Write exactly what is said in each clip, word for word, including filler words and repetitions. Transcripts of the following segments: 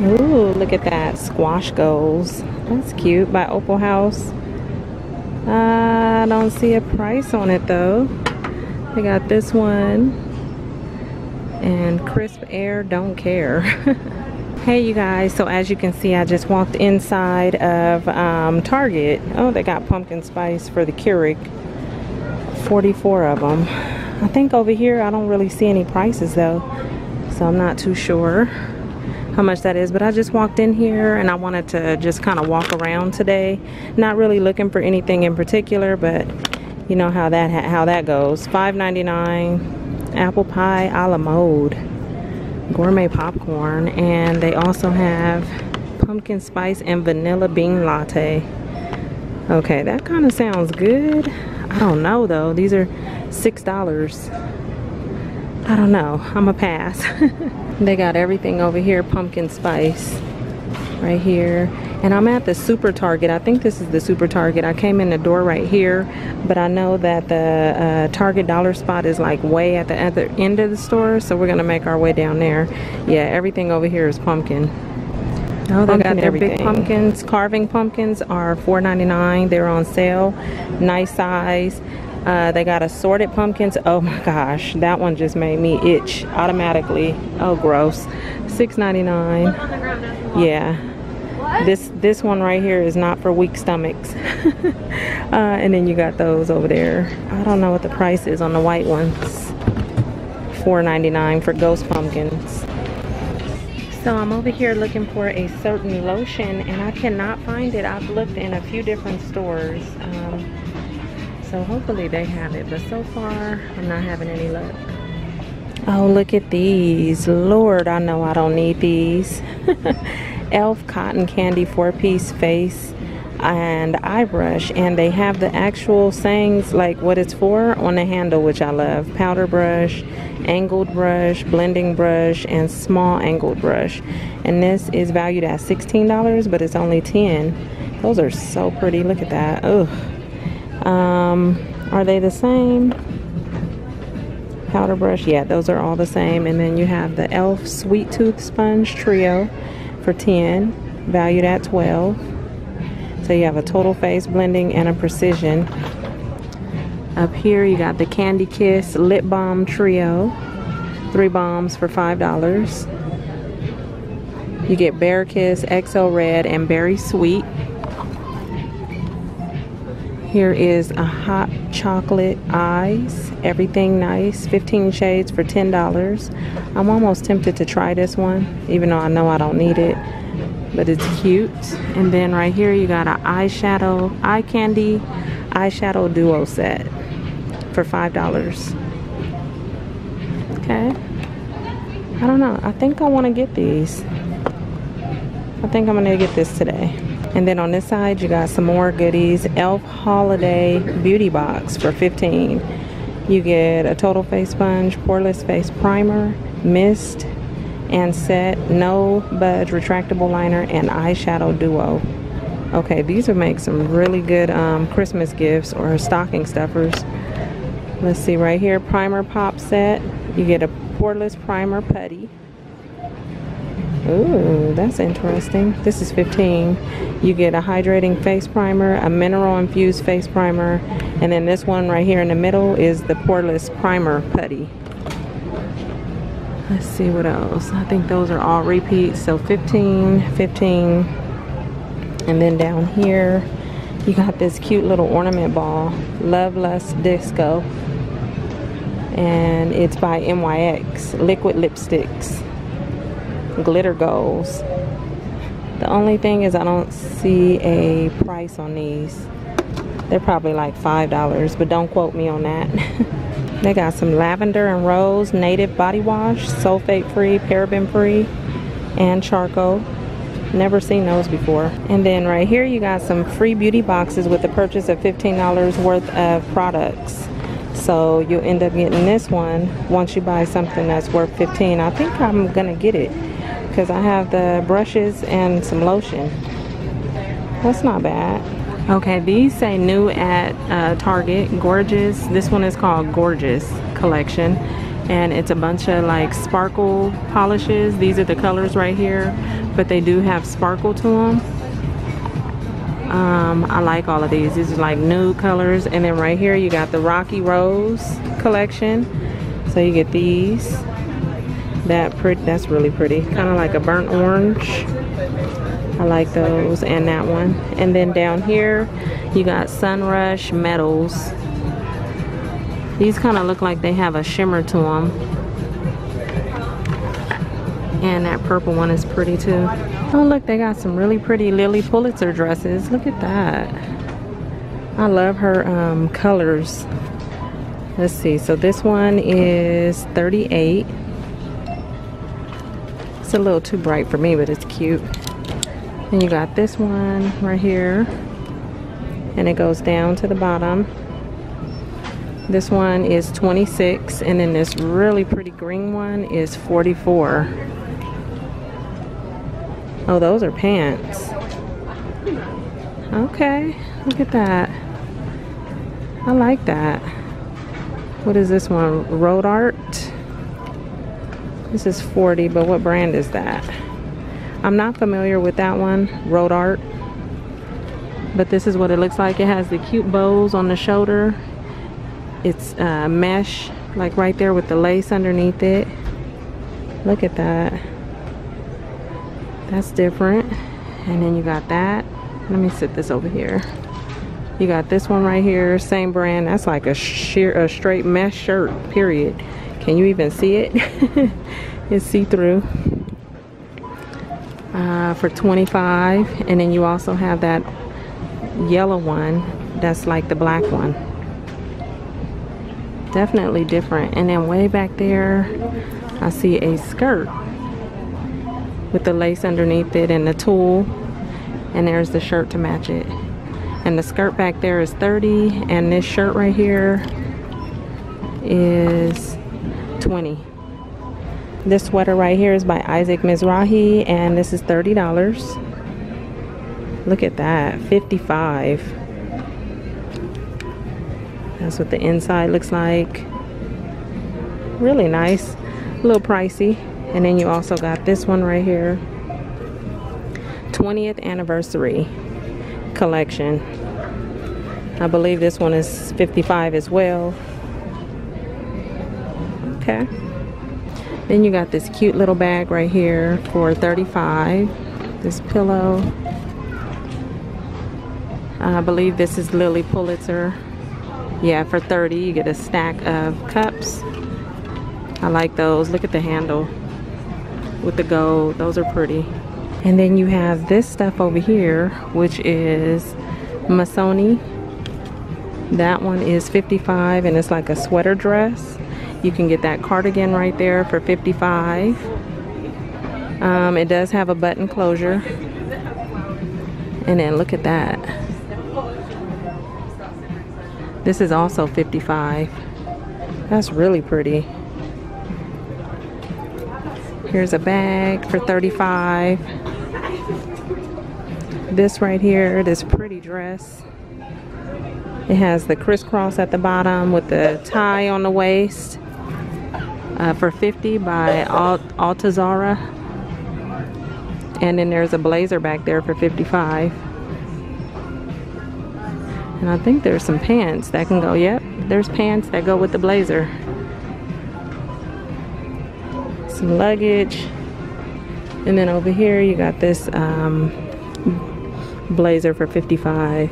Ooh, look at that. Squash Goals. That's cute. By Opal House. Uh, I don't see a price on it though. They got this one. And Crisp Air Don't Care. Hey you guys, so as you can see, I just walked inside of um, Target. Oh, they got pumpkin spice for the Keurig. forty-four of them. I think over here, I don't really see any prices though. So I'm not too sure how much that is, but I just walked in here and I wanted to just kind of walk around today, not really looking for anything in particular, but you know how that how that goes. Five ninety-nine apple pie a la mode, gourmet popcorn, and they also have pumpkin spice and vanilla bean latte. Okay, that kind of sounds good. I don't know though, these are six dollars. I don't know, I'm a pass. They got everything over here, pumpkin spice right here. And I'm at the Super Target. I think this is the Super Target. I came in the door right here, but I know that the uh, Target Dollar Spot is like way at the other end of the store, so we're gonna make our way down there. Yeah, everything over here is pumpkin. Oh, they got their big pumpkins. Carving pumpkins are four ninety-nine. They're on sale, nice size. Uh, they got assorted pumpkins. Oh my gosh, that one just made me itch automatically. Oh, gross. six ninety-nine. Yeah. What? This this one right here is not for weak stomachs. uh, and then you got those over there. I don't know what the price is on the white ones. four ninety-nine for ghost pumpkins. So I'm over here looking for a certain lotion and I cannot find it. I've looked in a few different stores. Um, So hopefully they have it, but so far I'm not having any luck. Oh, look at these. Lord, I know I don't need these. Elf cotton candy four-piece face and eye brush, and they have the actual sayings like what it's for on the handle, which I love. Powder brush, angled brush, blending brush, and small angled brush. And this is valued at sixteen dollars, but it's only ten. Those are so pretty. Look at that. Ugh. Um, are they the same? Powder brush, yeah, those are all the same. And then you have the Elf Sweet Tooth Sponge Trio for ten, valued at twelve. So you have a total face blending and a precision. Up here you got the Candy Kiss Lip Balm Trio, three bombs for five dollars. You get Bear Kiss, X O Red, and Berry Sweet. Here is a hot chocolate eyes, everything nice, fifteen shades for ten dollars. I'm almost tempted to try this one, even though I know I don't need it, but it's cute. And then right here you got an eyeshadow, eye candy, eyeshadow duo set for five dollars. Okay, I don't know, I think I want to get these. I think I'm going to get this today. And then on this side, you got some more goodies. Elf Holiday Beauty Box for fifteen. You get a total face sponge, poreless face primer, mist, and set, no budge retractable liner, and eyeshadow duo. Okay, these would make some really good um, Christmas gifts or stocking stuffers. Let's see right here, primer pop set. You get a poreless primer putty. Ooh, that's interesting. This is fifteen. You get a hydrating face primer, a mineral infused face primer, and then this one right here in the middle is the poreless primer putty. Let's see what else. I think those are all repeats. So fifteen, fifteen, and then down here you got this cute little ornament ball, Love Lust Disco, and it's by N Y X liquid lipsticks, glitter goals. The only thing is I don't see a price on these. They're probably like five dollars, but don't quote me on that. They got some lavender and rose native body wash, sulfate free, paraben free, and charcoal. Never seen those before. And then right here you got some free beauty boxes with the purchase of fifteen dollars worth of products. So you'll end up getting this one once you buy something that's worth fifteen dollars. I think I'm gonna get it because I have the brushes and some lotion. That's not bad. Okay, these say new at uh, Target. Gorgeous. This one is called Gorgeous Collection, and it's a bunch of like sparkle polishes. These are the colors right here. but they do have sparkle to them. Um, I like all of these. These are like nude colors. And then right here you got the Rocky Rose collection. So you get these. That pretty, that's really pretty. Kind of like a burnt orange. I like those and that one. And then down here you got Sunrush Metals. These kind of look like they have a shimmer to them. And that purple one is pretty too. Oh look, they got some really pretty Lily Pulitzer dresses. Look at that. I love her um, colors. Let's see, so this one is thirty-eight. It's a little too bright for me, but it's cute. And you got this one right here. And it goes down to the bottom. This one is twenty-six, and then this really pretty green one is forty-four. Oh, those are pants. Okay, look at that. I like that. What is this one? Road Art. This is forty, but what brand is that? I'm not familiar with that one, Road Art. But this is what it looks like. It has the cute bows on the shoulder. It's uh, mesh, like right there with the lace underneath it. Look at that. That's different. And then you got that. Let me sit this over here. You got this one right here, same brand. That's like a sheer, a straight mesh shirt, period. Can you even see it? It's see-through. Uh, for twenty-five. And then you also have that yellow one. That's like the black one. Definitely different. And then way back there I see a skirt with the lace underneath it and the tulle, and there's the shirt to match it. And the skirt back there is thirty, and this shirt right here is twenty. This sweater right here is by Isaac Mizrahi, and this is thirty dollars. Look at that, fifty-five. That's what the inside looks like. Really nice. A little pricey. And then you also got this one right here. twentieth anniversary collection. I believe this one is fifty-five as well. Okay. Then you got this cute little bag right here for thirty-five. This pillow. I believe this is Lily Pulitzer. Yeah, for thirty you get a stack of cups. I like those. Look at the handle with the gold. Those are pretty. And then you have this stuff over here, which is Missoni. That one is fifty-five, and it's like a sweater dress. You can get that cardigan right there for fifty-five. Um, it does have a button closure. And then look at that. This is also fifty-five. That's really pretty. Here's a bag for thirty-five. This right here, this pretty dress. It has the crisscross at the bottom with the tie on the waist. Uh, for fifty by Altazara. And then there's a blazer back there for fifty-five. And I think there's some pants that can go, yep, there's pants that go with the blazer. Some luggage. And then over here you got this um, blazer for fifty-five.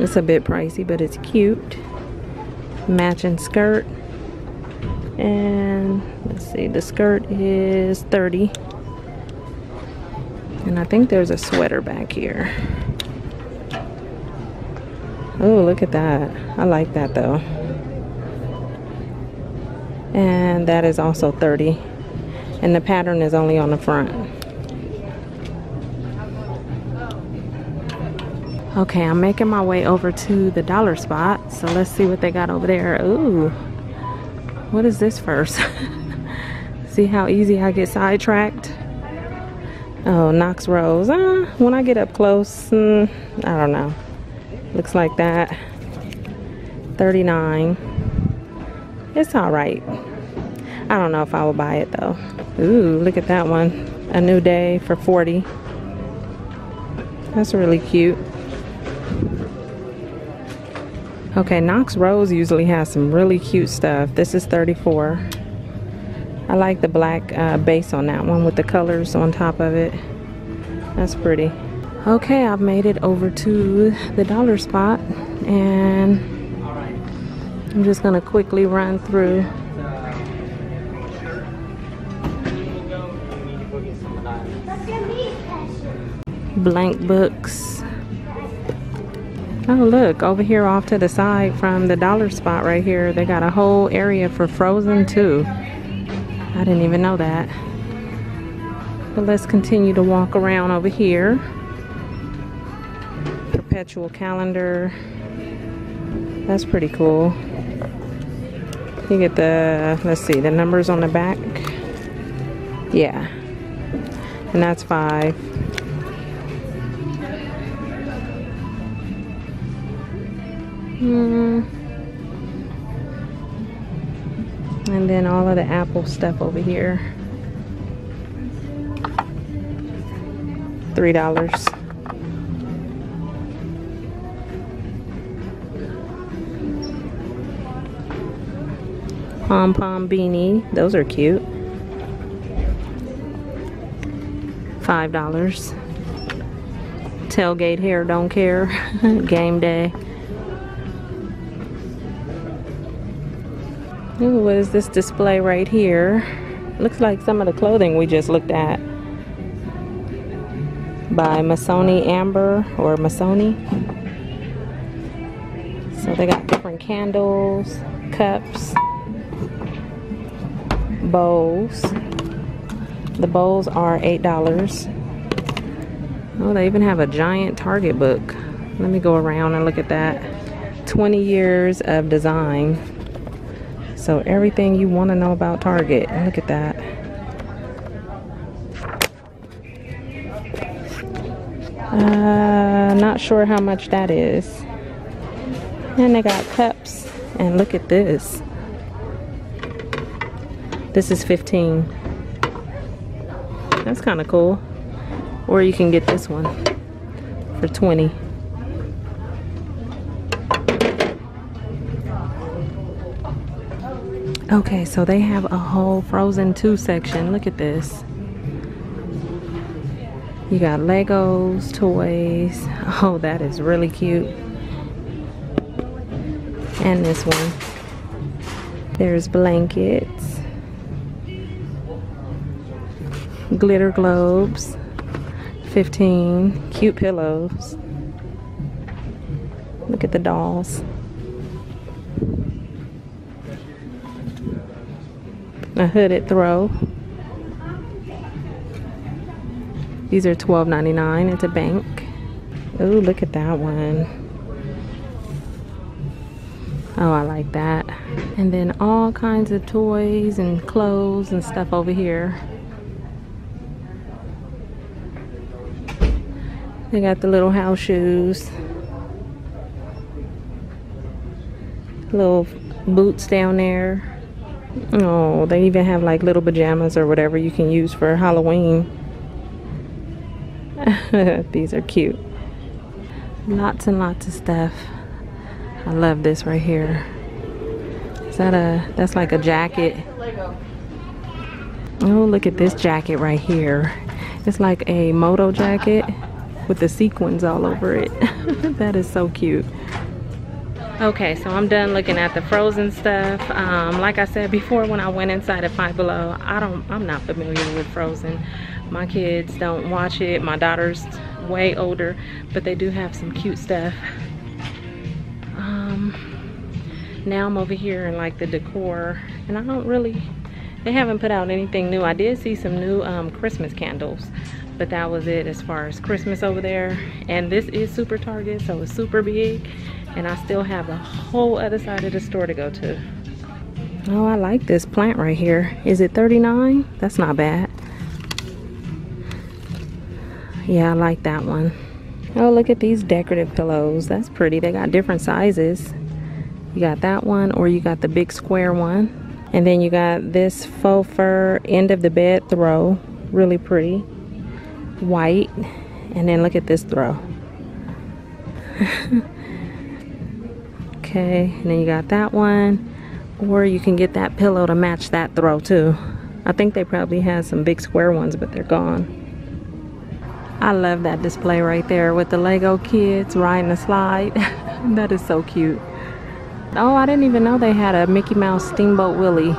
It's a bit pricey, but it's cute. Matching skirt. And let's see, the skirt is thirty. And I think there's a sweater back here. Oh, look at that. I like that though. And that is also thirty. And the pattern is only on the front. Okay, I'm making my way over to the dollar spot. So let's see what they got over there. Ooh. What is this first? See how easy I get sidetracked? Oh, Knox Rose. Uh, when I get up close, mm, I don't know. Looks like that. thirty-nine. It's all right. I don't know if I will buy it though. Ooh, look at that one. A New Day for forty dollars. That's really cute. Okay, Knox Rose usually has some really cute stuff. This is thirty-four dollars. I like the black uh, base on that one with the colors on top of it. That's pretty. Okay, I've made it over to the dollar spot and I'm just gonna quickly run through. Blank books. Oh look, over here off to the side from the dollar spot right here, they got a whole area for Frozen two. I didn't even know that. But let's continue to walk around over here. Perpetual calendar. That's pretty cool. You get the, let's see, the numbers on the back. Yeah. And that's five. Mm. And then all of the Apple stuff over here. Three dollars. Pom pom beanie. Those are cute. Five dollars. Tailgate hair, don't care. Game day. Ooh, what is this display right here? Looks like some of the clothing we just looked at. By Missoni Amber or Missoni. So they got different candles, cups, bowls. The bowls are eight dollars. Oh, they even have a giant Target book. Let me go around and look at that. twenty years of design. So everything you want to know about Target. Look at that. Uh, not sure how much that is. And they got cups. And look at this. This is fifteen dollars. That's kind of cool. Or you can get this one for twenty dollars. Okay, so they have a whole Frozen two section. Look at this. You got Legos, toys. Oh, that is really cute. And this one. There's blankets. Glitter globes. fifteen dollars. Cute pillows. Look at the dolls. A hooded throw. These are twelve ninety-nine at the bank. Ooh, look at that one. Oh, I like that. And then all kinds of toys and clothes and stuff over here. They got the little house shoes. Little boots down there. Oh, they even have like little pajamas or whatever you can use for Halloween. These are cute. Lots and lots of stuff. I love this right here. Is that a, that's like a jacket. Oh, look at this jacket right here. It's like a moto jacket with the sequins all over it. That is so cute. Okay, so I'm done looking at the Frozen stuff. Um, like I said before, when I went inside at Five Below, I don't, I'm not familiar with Frozen. My kids don't watch it. My daughter's way older, but they do have some cute stuff. Um, now I'm over here in like the decor, and I don't really, they haven't put out anything new. I did see some new um, Christmas candles, but that was it as far as Christmas over there. And this is Super Target, so it's super big. And I still have a whole other side of the store to go to. Oh, I like this plant right here. Is it thirty-nine dollars? That's not bad. Yeah, I like that one. Oh, look at these decorative pillows. That's pretty. They got different sizes. You got that one, or you got the big square one. And then you got this faux fur end of the bed throw, really pretty, white. And then look at this throw. Okay, and then you got that one, or you can get that pillow to match that throw too. I think they probably had some big square ones, but they're gone. I love that display right there with the Lego kids riding a slide. That is so cute. Oh, I didn't even know they had a Mickey Mouse Steamboat Willie.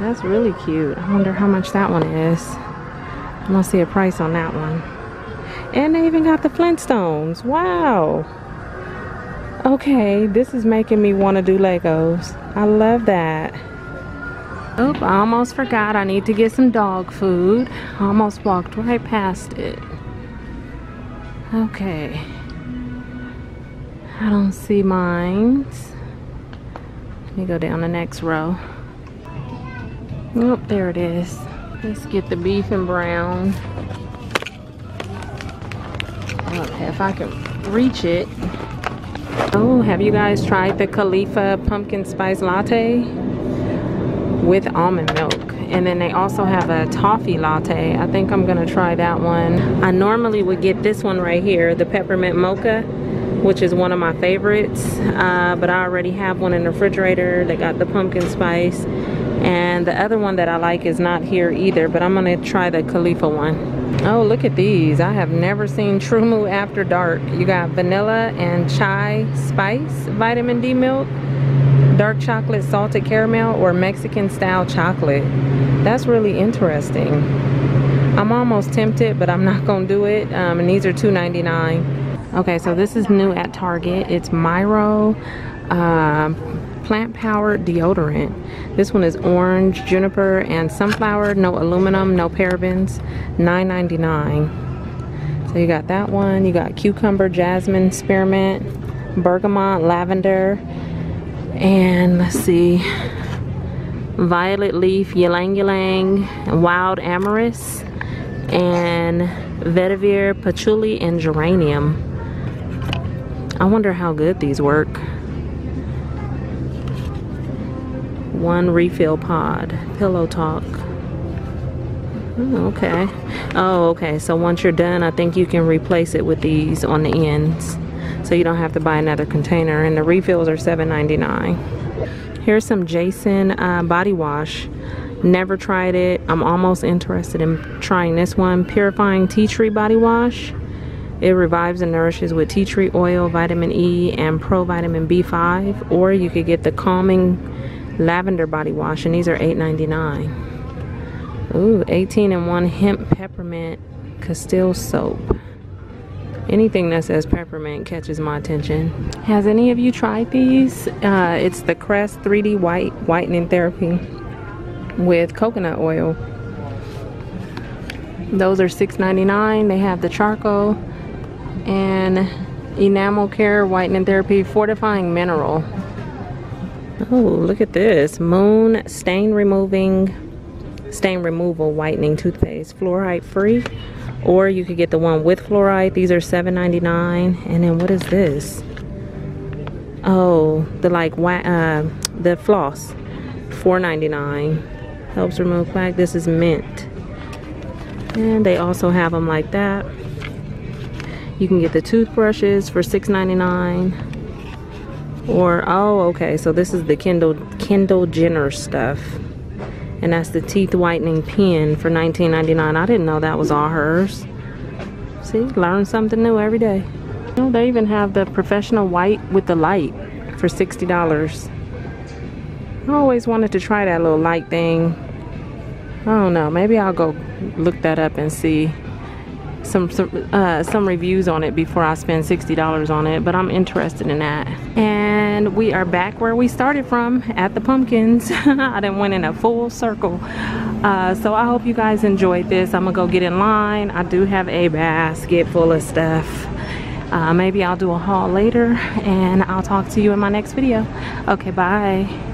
That's really cute. I wonder how much that one is. I'm gonna see a price on that one. And they even got the Flintstones. Wow. Okay, this is making me want to do Legos. I love that. Oop, I almost forgot. I need to get some dog food. I almost walked right past it. Okay. I don't see mine. Let me go down the next row. Oop, there it is. Let's get the beef and brown. Okay, if I can reach it. Oh, have you guys tried the Khalifa pumpkin spice latte with almond milk? And then they also have a toffee latte. I think I'm gonna try that one. I normally would get this one right here, the peppermint mocha, which is one of my favorites, uh, but I already have one in the refrigerator. They got the pumpkin spice, and the other one that I like is not here either, but I'm gonna try the Khalifa one. Oh, look at these. I have never seen TruMoo After Dark. You got vanilla and chai spice vitamin D milk, dark chocolate salted caramel, or Mexican style chocolate. That's really interesting. I'm almost tempted, but I'm not gonna do it. Um, and these are two ninety-nine. Okay, so this is new at Target. It's Myro uh, plant powered deodorant. This one is orange, juniper, and sunflower. No aluminum, no parabens. nine ninety-nine. So you got that one. You got cucumber, jasmine, spearmint, bergamot, lavender, and let's see, violet leaf, ylang ylang, wild amorous, and vetiver, patchouli, and geranium. I wonder how good these work. One refill pod, pillow talk. Oh, okay. Oh, okay. So once you're done, I think you can replace it with these on the ends, so you don't have to buy another container. And the refills are seven ninety-nine. Here's some Jason uh, body wash. Never tried it. I'm almost interested in trying this one. Purifying tea tree body wash. It revives and nourishes with tea tree oil, vitamin E, and provitamin B five. Or you could get the calming lavender body wash, and these are eight ninety-nine. Ooh, eighteen in one hemp peppermint Castile soap. Anything that says peppermint catches my attention. Has any of you tried these? Uh, it's the Crest three D White Whitening Therapy with coconut oil. Those are six ninety-nine. They have the charcoal and enamel care whitening therapy fortifying mineral. Oh, look at this. Moon stain removing stain removal whitening toothpaste, fluoride free, or you could get the one with fluoride. These are seven ninety-nine. And then what is this? Oh, the like uh, the floss, four ninety-nine. Helps remove plaque. This is mint, and they also have them like that. You can get the toothbrushes for six ninety-nine. Or oh, okay, so this is the Kendall Kendall Jenner stuff. And that's the teeth whitening pen for nineteen ninety-nine. I didn't know that was all hers. See, learn something new every day. You know, they even have the professional white with the light for sixty dollars. I always wanted to try that little light thing. I don't know, maybe I'll go look that up and see some some, uh, some reviews on it before I spend sixty dollars on it, but I'm interested in that. And we are back where we started from, at the pumpkins. I done went in a full circle. Uh, so I hope you guys enjoyed this. I'm gonna go get in line. I do have a basket full of stuff. Uh, maybe I'll do a haul later, and I'll talk to you in my next video. Okay, bye.